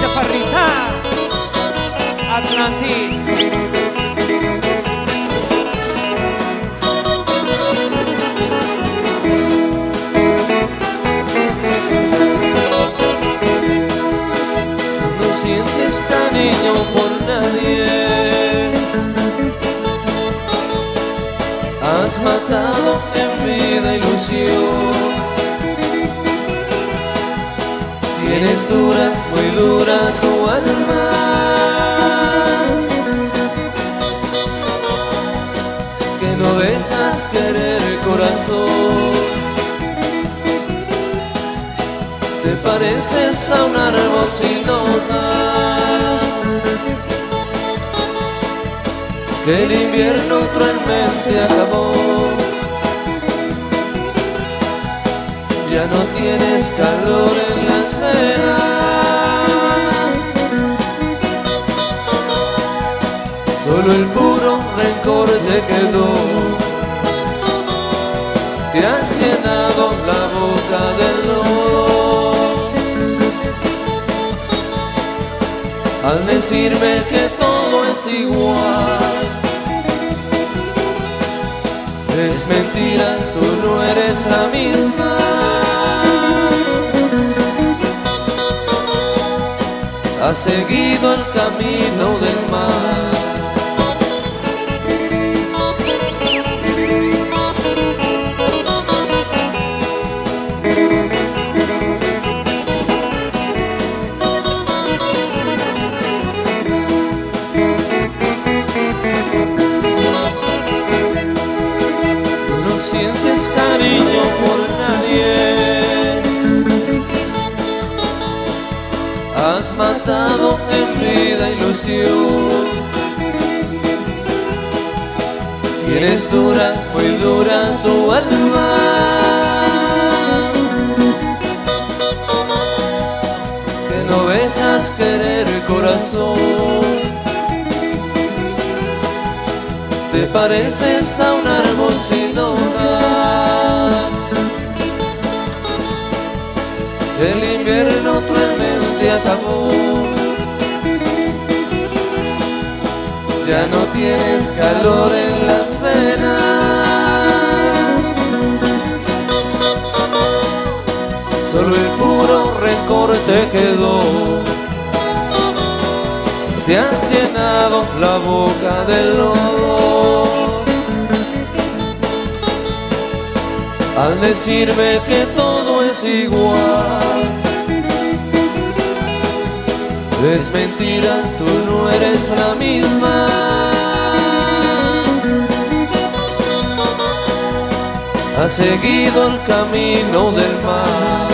Chaparrita Atlantic. Has matado en vida ilusión. Tienes dura, muy dura tu alma. Que no dejas querer el corazón. Te pareces a un árbol sin hojas que el invierno cruelmente acabó. Ya no tienes calor en las venas, solo el puro rencor te quedó. Te has llenado la boca del lodo al decirme que todo es igual. Es mentira, tú no eres la misma. Has seguido el camino del mal. Sientes cariño por nadie. Has matado en vida ilusión. Tienes dura, muy dura tu alma. Que no dejas querer el corazón. Te pareces a un árbol sin hojas que el invierno cruelmente acabó. Ya no tienes calor en las venas, solo el puro rencor te quedó. Te has llenado la boca de lodo al decirme que todo es igual. Es mentira, tú no eres la misma. Has seguido el camino del mal.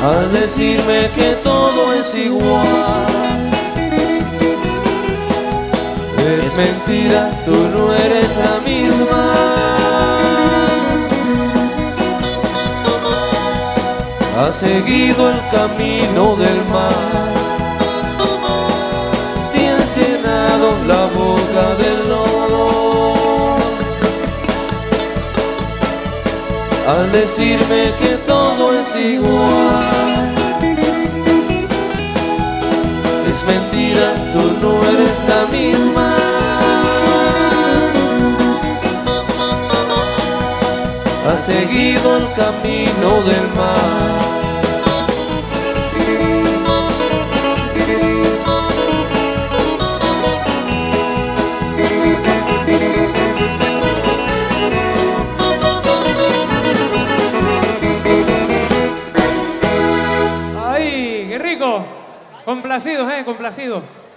Al decirme que todo es igual. Es mentira, tú no eres la misma. Has seguido el camino del mal. Te has llenado la boca del lodo al decirme que todo es igual. Es mentira, tú no eres la misma. Has seguido el camino del mal. Complacidos, complacidos.